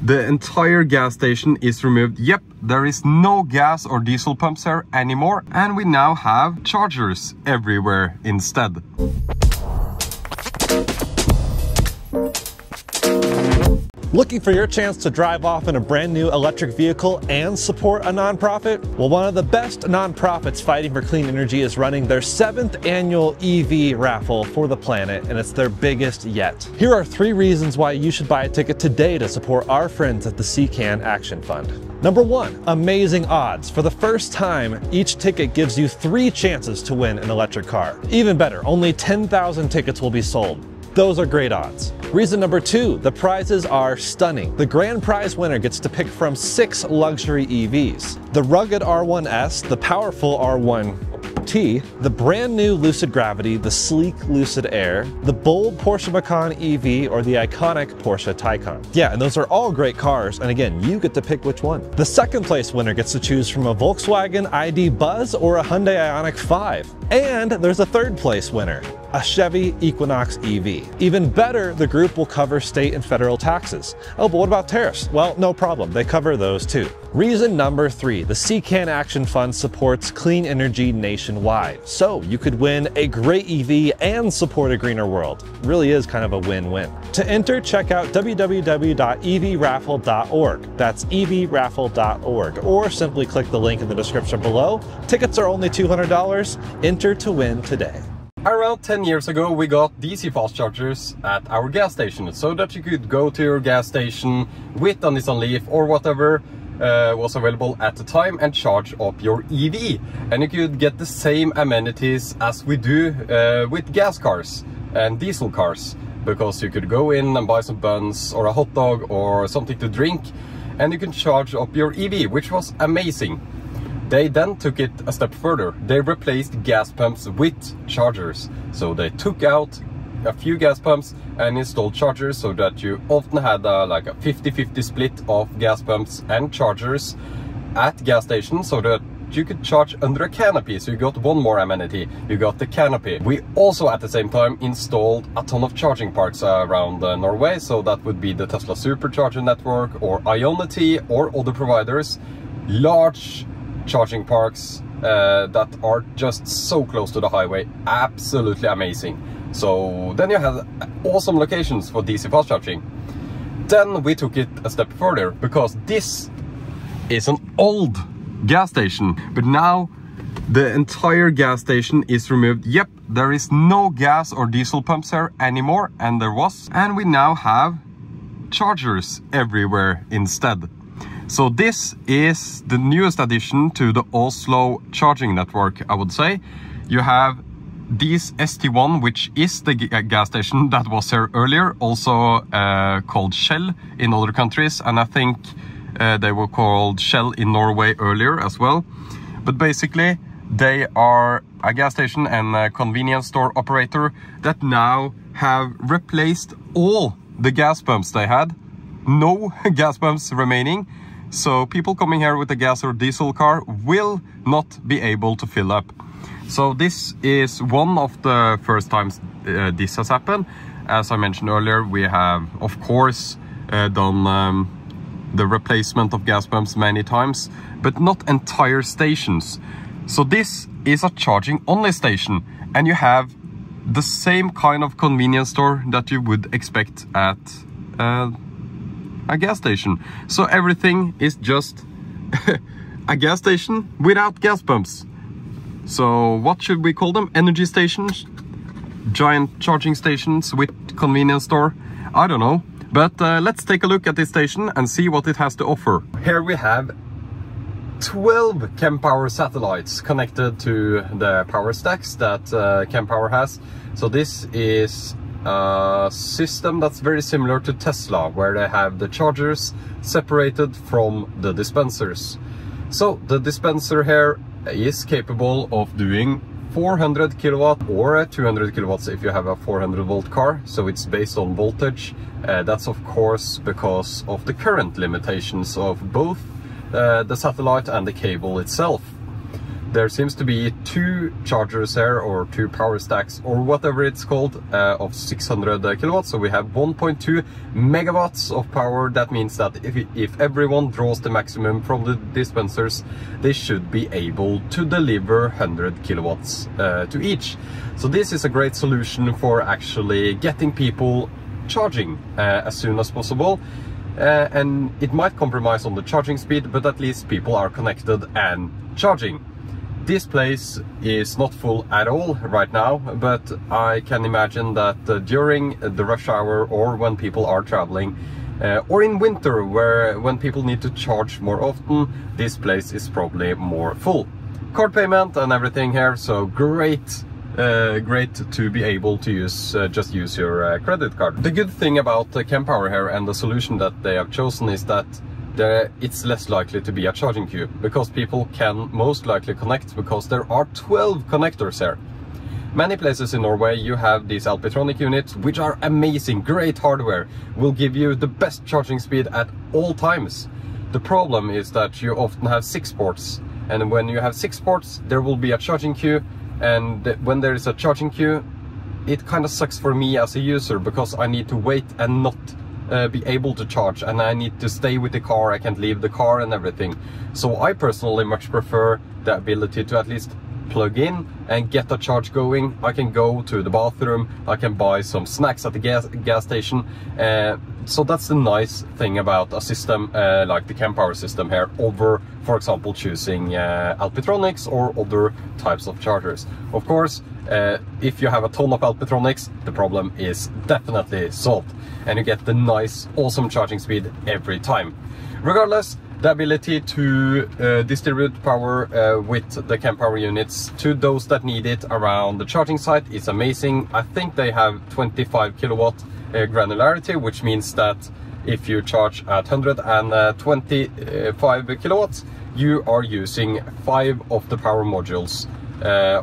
The entire gas station is removed. Yep, there is no gas or diesel pumps here anymore, and we now have chargers everywhere instead. Looking for your chance to drive off in a brand new electric vehicle and support a nonprofit? Well, one of the best nonprofits fighting for clean energy is running their 7th annual EV raffle for the planet, and it's their biggest yet. Here are 3 reasons why you should buy a ticket today to support our friends at the CCAN Action Fund. Number 1, amazing odds. For the first time, each ticket gives you 3 chances to win an electric car. Even better, only 10,000 tickets will be sold. Those are great odds. Reason number 2, the prizes are stunning. The grand prize winner gets to pick from 6 luxury EVs. The rugged R1S, the powerful R1T, the brand new Lucid Gravity, the sleek Lucid Air, the bold Porsche Macan EV, or the iconic Porsche Taycan. Yeah, and those are all great cars, and again, you get to pick which one. The second place winner gets to choose from a Volkswagen ID Buzz or a Hyundai Ioniq 5. And there's a third place winner, a Chevy Equinox EV. Even better, the group will cover state and federal taxes. Oh, but what about tariffs? Well, no problem, they cover those too. Reason number 3, the CCAN Action Fund supports clean energy nationwide. So you could win a great EV and support a greener world. It really is kind of a win-win. To enter, check out www.evraffle.org. That's evraffle.org, or simply click the link in the description below. Tickets are only $200. Enter to win today. Around 10 years ago, we got DC fast chargers at our gas station, so that you could go to your gas station with a Nissan Leaf or whatever was available at the time and charge up your EV. And you could get the same amenities as we do with gas cars and diesel cars, because you could go in and buy some buns or a hot dog or something to drink, and you can charge up your EV, which was amazing. They then took it a step further. They replaced gas pumps with chargers. So they took out a few gas pumps and installed chargers, so that you often had like a 50-50 split of gas pumps and chargers at gas stations, so that you could charge under a canopy. So you got one more amenity, you got the canopy. We also at the same time installed a ton of charging parks around Norway. So that would be the Tesla Supercharger network or Ionity or other providers. Large charging parks that are just so close to the highway, absolutely amazing. So then you have awesome locations for DC fast charging. Then we took it a step further, because this is an old gas station, but now the entire gas station is removed. Yep, there is no gas or diesel pumps here anymore, and there was, and we now have chargers everywhere instead. So this is the newest addition to the Oslo charging network, I would say. You have these ST1, which is the gas station that was here earlier, also called Shell in other countries, and I think they were called Shell in Norway earlier as well. But basically, they are a gas station and a convenience store operator that now have replaced all the gas pumps they had. No gas pumps remaining. So people coming here with a gas or diesel car will not be able to fill up. So this is one of the first times this has happened. As I mentioned earlier, we have, of course, done the replacement of gas pumps many times, but not entire stations. So this is a charging only station, and you have the same kind of convenience store that you would expect at a gas station. So everything is just a gas station without gas pumps. So what should we call them? Energy stations? Giant charging stations with convenience store? I don't know. But let's take a look at this station and see what it has to offer. Here we have 12 KemPower satellites connected to the power stacks that KemPower has. So this is a system that's very similar to Tesla, where they have the chargers separated from the dispensers. So the dispenser here is capable of doing 400 kilowatt or 200 kilowatts if you have a 400 volt car. So it's based on voltage. That's of course because of the current limitations of both the satellite and the cable itself. there seems to be two chargers here, or two power stacks, or whatever it's called, of 600 kilowatts. So we have 1.2 megawatts of power. That means that if everyone draws the maximum from the dispensers, they should be able to deliver 100 kilowatts to each. So this is a great solution for actually getting people charging as soon as possible. And it might compromise on the charging speed, but at least people are connected and charging. This place is not full at all right now, but I can imagine that during the rush hour, or when people are traveling, or in winter, when people need to charge more often, this place is probably more full. Card payment and everything here, so great. Great to be able to use, just use your credit card. The good thing about KemPower here and the solution that they have chosen is that it's less likely to be a charging queue, because people can most likely connect, because there are 12 connectors here. Many places in Norway you have these Alpitronic units, which are amazing, great hardware, will give you the best charging speed at all times. The problem is that you often have 6 ports, and when you have 6 ports there will be a charging queue. And when there is a charging queue, it kind of sucks for me as a user, because I need to wait and not be able to charge, and I need to stay with the car, I can't leave the car and everything. So I personally much prefer the ability to at least plug in and get the charge going. I can go to the bathroom, I can buy some snacks at the gas station. So that's the nice thing about a system like the KemPower system here, over, for example, choosing Alpitronics or other types of chargers. Of course, if you have a ton of Alpitronics, the problem is definitely solved, and you get the nice, awesome charging speed every time. Regardless, the ability to distribute power with the KemPower units to those that need it around the charging site is amazing. I think they have 25 kilowatt granularity, which means that if you charge at 125 kilowatts, you are using 5 of the power modules,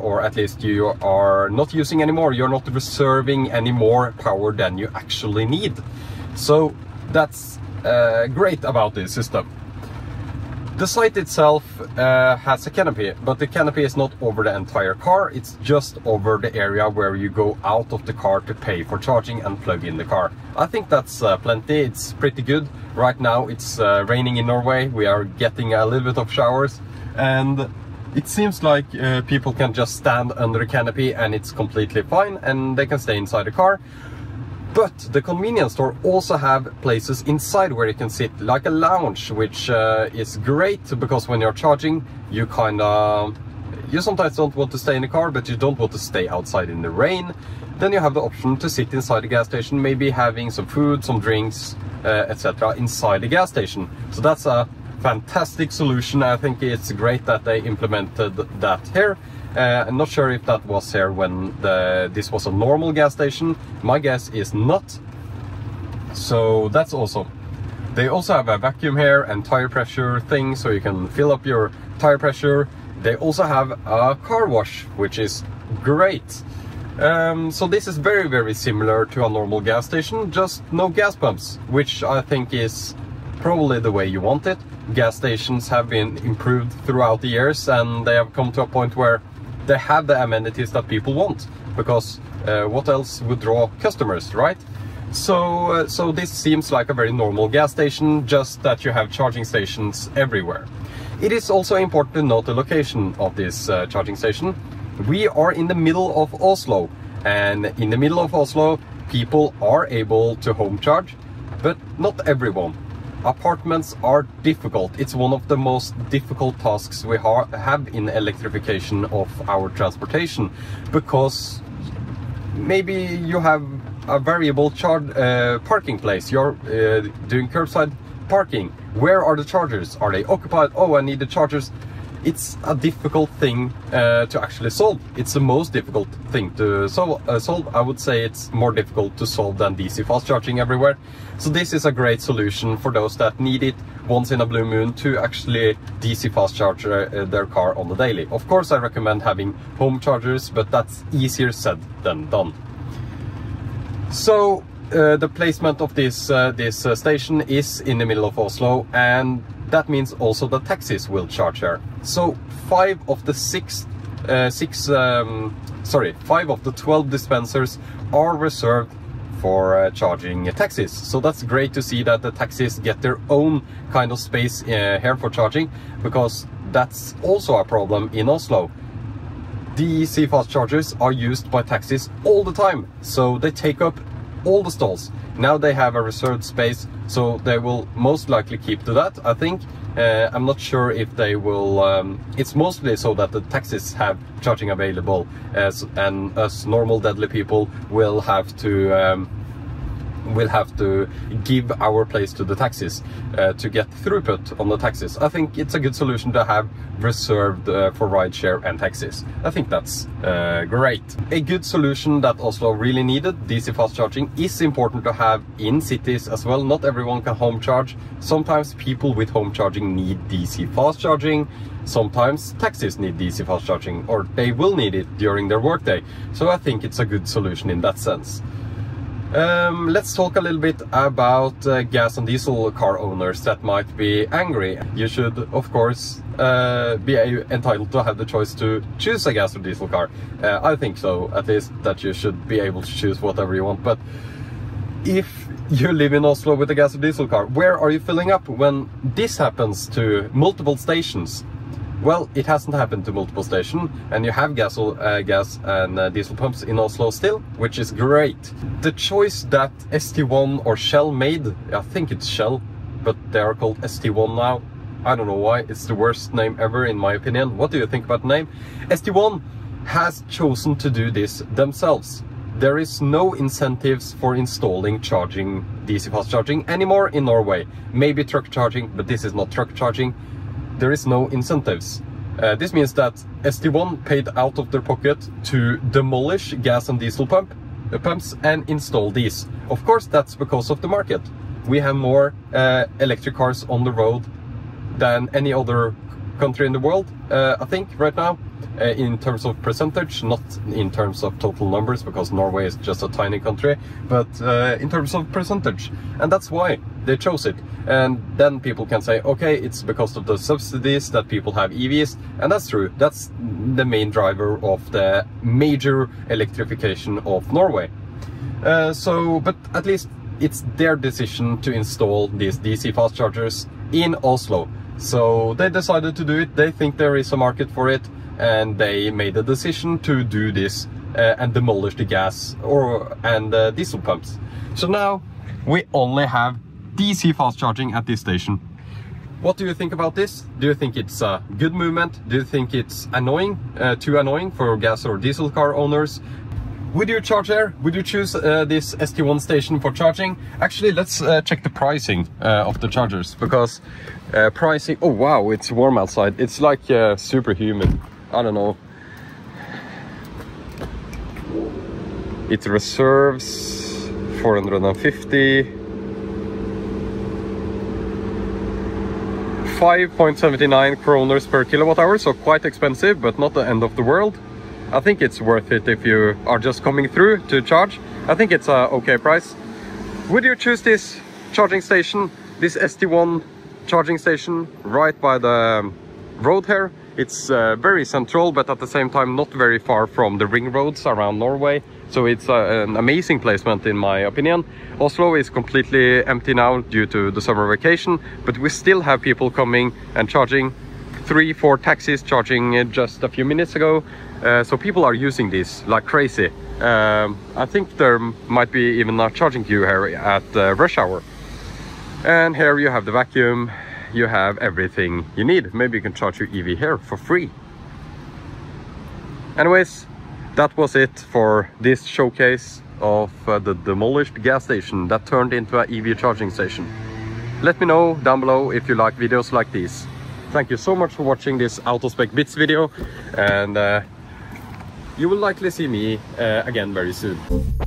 or at least you are not using anymore. You're not reserving any more power than you actually need. So that's great about this system. The site itself has a canopy, but the canopy is not over the entire car, it's just over the area where you go out of the car to pay for charging and plug in the car. I think that's plenty, it's pretty good. Right now it's raining in Norway, we are getting a little bit of showers, and it seems like people can just stand under a canopy and it's completely fine, and they can stay inside the car. But the convenience store also have places inside where you can sit, like a lounge, which is great, because when you're charging, you you sometimes don't want to stay in the car, but you don't want to stay outside in the rain. Then you have the option to sit inside the gas station, maybe having some food, some drinks, etc. inside the gas station. So that's a fantastic solution. I think it's great that they implemented that here. I'm not sure if that was here when this was a normal gas station. My guess is not. So that's awesome. They also have a vacuum here and tire pressure thing, so you can fill up your tire pressure. They also have a car wash, which is great. So this is very, very similar to a normal gas station, just no gas pumps, which I think is probably the way you want it. Gas stations have been improved throughout the years, and they have come to a point where they have the amenities that people want, because what else would draw customers, right? So so this seems like a very normal gas station, just that you have charging stations everywhere. It is also important to note the location of this charging station. We are in the middle of Oslo, and in the middle of Oslo people are able to home charge, but not everyone. Apartments are difficult. It's one of the most difficult tasks we have in electrification of our transportation, because maybe you have a variable charge parking place. You're doing curbside parking. Where are the chargers? Are they occupied? Oh, I need the chargers. It's a difficult thing to actually solve. It's the most difficult thing to solve. I would say it's more difficult to solve than DC fast charging everywhere. So this is a great solution for those that need it once in a blue moon to actually DC fast charge their car on the daily. Of course, I recommend having home chargers, but that's easier said than done. So the placement of this station is in the middle of Oslo, and that means also the taxis will charge here. So five of the 12 dispensers are reserved for charging taxis. So that's great to see that the taxis get their own kind of space here for charging, because that's also a problem in Oslo. DEC fast chargers are used by taxis all the time, so they take up all the stalls. Now they have a reserved space, so they will most likely keep to that, I think. I'm not sure if they will, it's mostly so that the taxis have charging available, and us normal deadly people will have to give our place to the taxis to get throughput on the taxis. I think it's a good solution to have reserved for rideshare and taxis. I think that's great. A good solution that Oslo really needed. DC fast charging is important to have in cities as well. Not everyone can home charge. Sometimes people with home charging need DC fast charging. Sometimes taxis need DC fast charging, or they will need it during their workday. So I think it's a good solution in that sense. Let's talk a little bit about gas and diesel car owners that might be angry. You should, of course, be entitled to have the choice to choose a gas or diesel car. I think so, at least, that you should be able to choose whatever you want. But if you live in Oslo with a gas or diesel car, where are you filling up when this happens to multiple stations? Well, it hasn't happened to multiple stations, and you have gas and diesel pumps in Oslo still, which is great. The choice that ST1 or Shell made, I think it's Shell, but they are called ST1 now. I don't know why, it's the worst name ever in my opinion. What do you think about the name? ST1 has chosen to do this themselves. There is no incentives for installing charging, DC fast charging anymore in Norway. Maybe truck charging, but this is not truck charging. There is no incentives. This means that ST1 paid out of their pocket to demolish gas and diesel pumps and install these. Of course, that's because of the market. We have more electric cars on the road than any other country in the world, I think, right now, in terms of percentage, not in terms of total numbers, because Norway is just a tiny country, but in terms of percentage. And that's why they chose it. And then people can say, okay, it's because of the subsidies that people have EVs. And that's true. That's the main driver of the major electrification of Norway. But at least it's their decision to install these DC fast chargers in Oslo. So they decided to do it. They think there is a market for it, and they made a decision to do this and demolish the gas and diesel pumps. So now we only have DC fast charging at this station. What do you think about this? Do you think it's a good movement? Do you think it's annoying, too annoying for gas or diesel car owners? Would you charge there? Would you choose this ST1 station for charging? Actually, let's check the pricing of the chargers, because pricing... Oh wow, it's warm outside. It's like super humid. I don't know. It reserves 450. 5.79 kroners per kilowatt hour, so quite expensive, but not the end of the world. I think it's worth it if you are just coming through to charge. I think it's a okay price. Would you choose this charging station, this ST1 charging station, right by the road here? It's very central, but at the same time not very far from the ring roads around Norway. So it's an amazing placement, in my opinion. Oslo is completely empty now due to the summer vacation, but we still have people coming and charging. 3-4 taxis charging just a few minutes ago. So people are using this like crazy. I think there might be even a charging queue here at rush hour. And here you have the vacuum. You have everything you need. Maybe you can charge your EV here for free. Anyways, that was it for this showcase of the demolished gas station that turned into an EV charging station. Let me know down below if you like videos like these. Thank you so much for watching this Out of Spec Bits video, and you will likely see me again very soon.